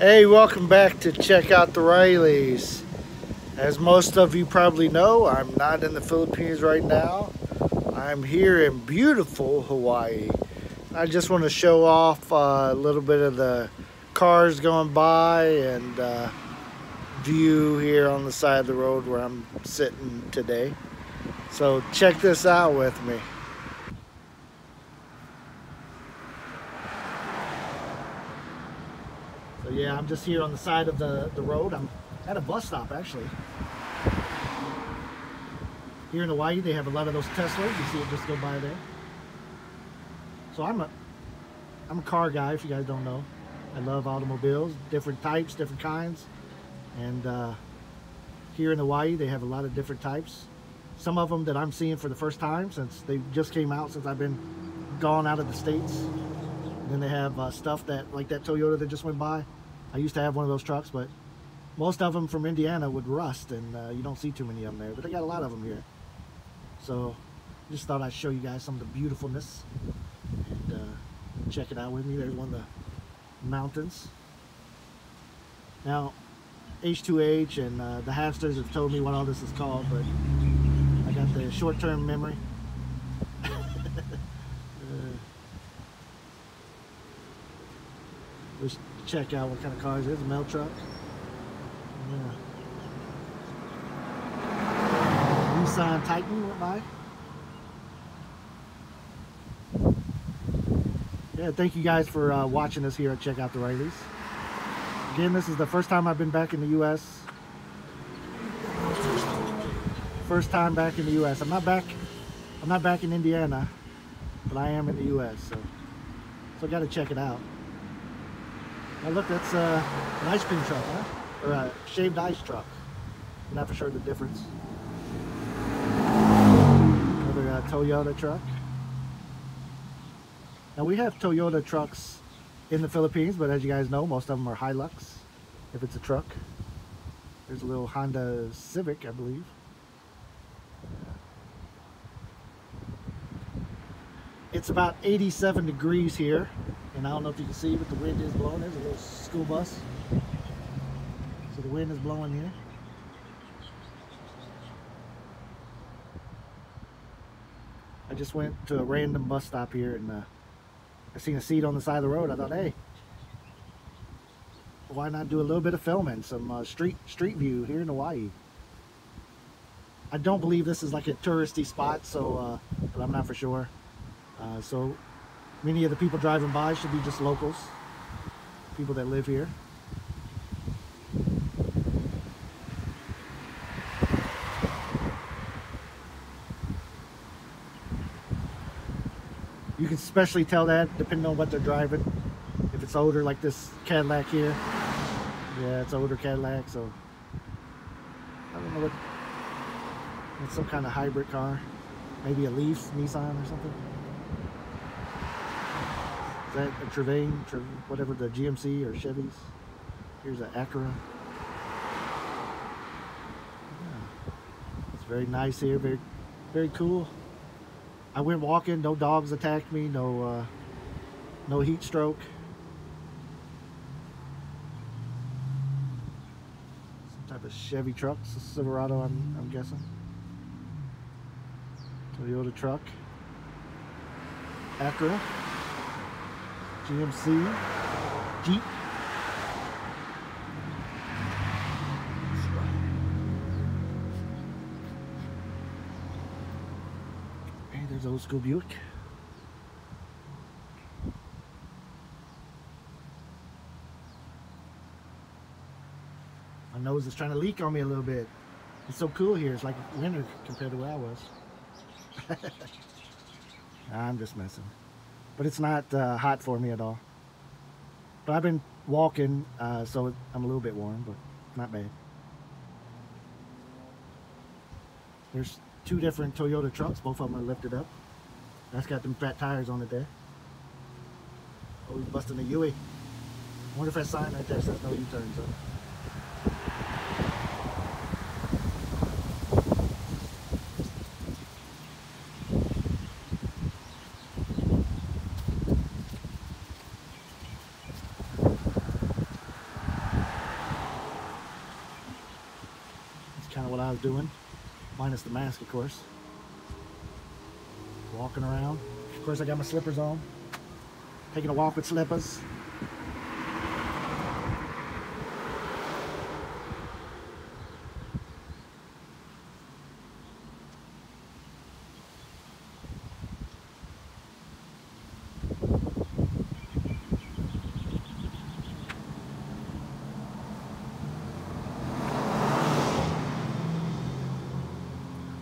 Hey, welcome back to Check Out the Rileys. As most of you probably know, I'm not in the Philippines right now. I'm here in beautiful Hawaii. I just want to show off a little bit of the cars going by and view here on the side of the road where I'm sitting today. So check this out with me. Yeah, I'm just here on the side of the road. I'm at a bus stop, actually. Here in Hawaii, they have a lot of those Teslas. You see it just go by there. So I'm a car guy, if you guys don't know. I love automobiles, different types, different kinds. And here in Hawaii, they have a lot of different types. Some of them that I'm seeing for the first time since they just came out, since I've been gone out of the States. Then they have stuff that, like that Toyota that just went by. I used to have one of those trucks, but most of them from Indiana would rust, and you don't see too many of them there, but they got a lot of them here. So just thought I'd show you guys some of the beautifulness, and check it out with me. There's one of the mountains. Now, H2H and the hamsters have told me what all this is called, but I got the short-term memory. Let's check out what kind of cars it is. A mail truck. Yeah. Nissan Titan went by. Yeah, thank you guys for watching us here at Check Out the Rileys. Again, this is the first time I've been back in the U.S. First time back in the U.S. I'm not back in Indiana, but I am in the U.S. So I got to check it out. Now look, that's an ice cream truck, huh? Or a shaved ice truck. I'm not for sure the difference. Another Toyota truck. Now we have Toyota trucks in the Philippines, but as you guys know, most of them are Hilux, if it's a truck. There's a little Honda Civic, I believe. It's about 87 degrees here. And I don't know if you can see, but the wind is blowing. There's a little school bus. So the wind is blowing here. I just went to a random bus stop here, and I seen a seat on the side of the road. I thought, hey, why not do a little bit of filming, some street view here in Hawaii. I don't believe this is like a touristy spot, so but I'm not for sure. So many of the people driving by should be just locals, people that live here. You can especially tell that depending on what they're driving. If it's older, like this Cadillac here. Yeah, it's an older Cadillac, so I don't know what. It's some kind of hybrid car. Maybe a Leaf, Nissan or something. Is that a Trevain, whatever, the GMC or Chevys? Here's an Acura. Yeah. It's very nice here, very, very cool. I went walking, no dogs attacked me, no heat stroke. Some type of Chevy truck, Silverado, I'm guessing. Toyota truck. Acura. GMC, Jeep. Hey, there's old school Buick. My nose is trying to leak on me a little bit. It's so cool here. It's like winter compared to where I was. Nah, I'm just messing. But it's not hot for me at all. But I've been walking, so I'm a little bit warm, but not bad. There's two different Toyota trucks. Both of them are lifted up. That's got them fat tires on it there. Oh, he's busting a U-turn. I wonder if that sign right there says no U-turns. doing, minus the mask, of course. Walking around. Of course, I got my slippers on. Taking a walk with slippers.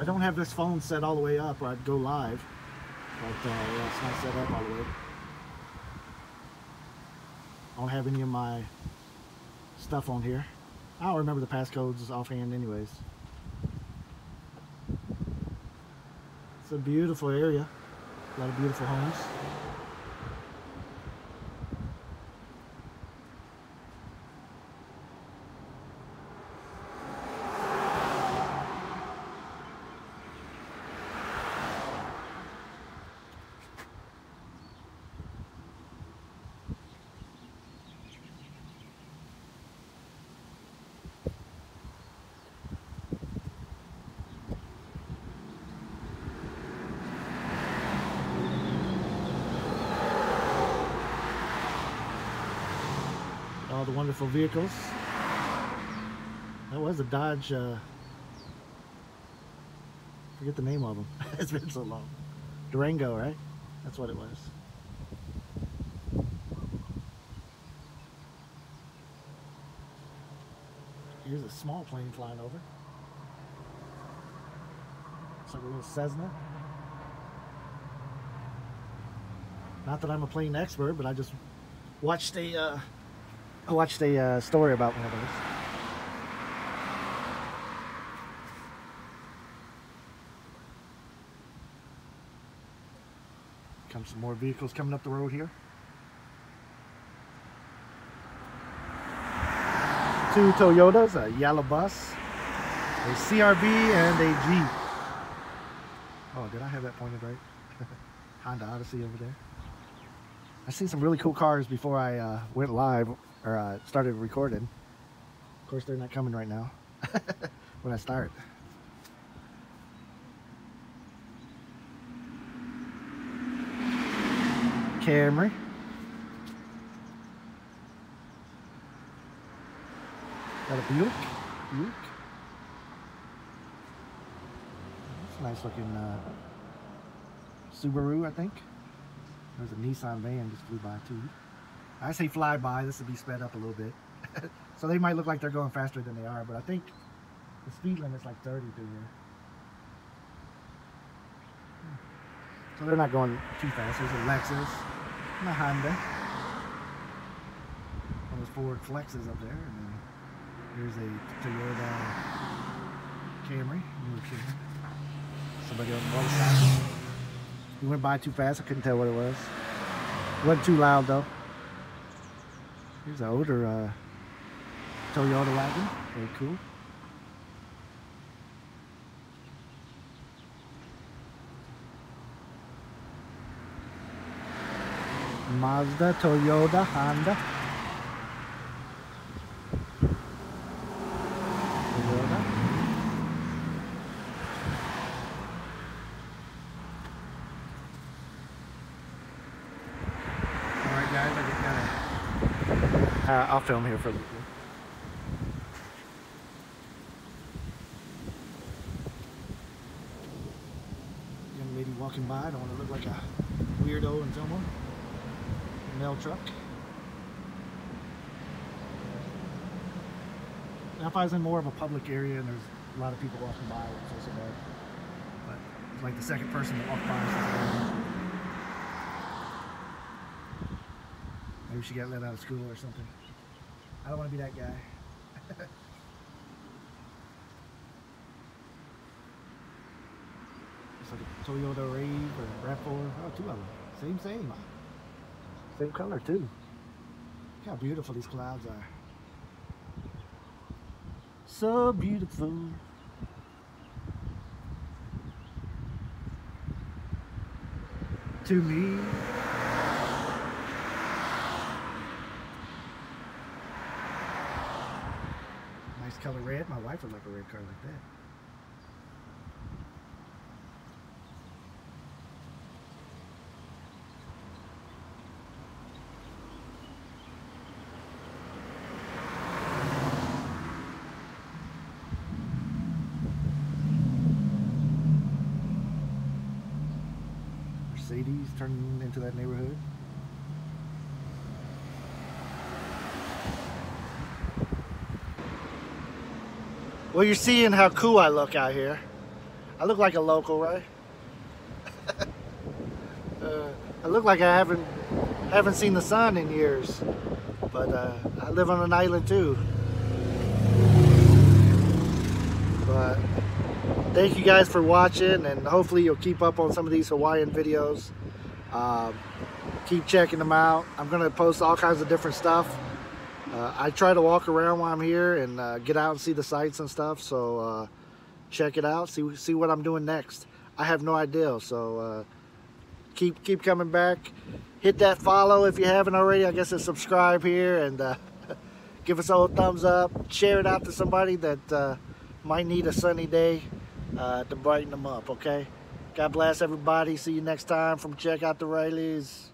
I don't have this phone set all the way up or I'd go live, but yeah, it's not set up all the way. I don't have any of my stuff on here. I don't remember the passcodes offhand anyways. It's a beautiful area, a lot of beautiful homes. All the wonderful vehicles. That was a Dodge, forget the name of them. It's been so long. Durango, right? That's what it was. Here's a small plane flying over. It's like a little Cessna. Not that I'm a plane expert, but I just watched a I watched a story about one of those. Come some more vehicles coming up the road here. Two Toyotas, a yellow bus, a CR-V, and a Jeep. Oh, did I have that pointed right? Honda Odyssey over there. I've seen some really cool cars before I went live or started recording. Of course, they're not coming right now when I start. Camry. Got a Buick. That's a nice looking Subaru, I think. There's a Nissan van just flew by too. I say fly by, this will be sped up a little bit. So they might look like they're going faster than they are, but I think the speed limit's like 30 through here. So they're not going too fast. There's a Lexus and a Honda. And there's Ford Flexes up there. And then here's a Toyota Camry. Somebody on the other side. We went by too fast, I couldn't tell what it was. It wasn't too loud though. Here's an older Toyota wagon, very cool. Mazda, Toyota, Honda. Toyota. Alright guys, I just gotta I'll film here for the video. Young lady walking by. I don't want to look like a weirdo and film her. Mail truck. Now, if I was in more of a public area and there's a lot of people walking by, I wouldn't feel so bad. But it's like the second person that walked by. Maybe she got let out of school or something. I don't want to be that guy. It's like a Toyota RAV or Raptor. Oh, two of them. Same. Same color, too. Look how beautiful these clouds are. So beautiful. To me. Color red. My wife would like a red car like that. Mercedes turning into that neighborhood. Well, you're seeing how cool I look out here. I look like a local, right? I look like I haven't seen the sun in years, but I live on an island too. But thank you guys for watching, and hopefully you'll keep up on some of these Hawaiian videos. Keep checking them out. I'm gonna post all kinds of different stuff. I try to walk around while I'm here and get out and see the sights and stuff. So check it out. See what I'm doing next. I have no idea. So keep coming back. Hit that follow if you haven't already. I guess it's subscribe here, and give us a whole thumbs up. Share it out to somebody that might need a sunny day to brighten them up. Okay. God bless everybody. See you next time from Check Out the Rileys.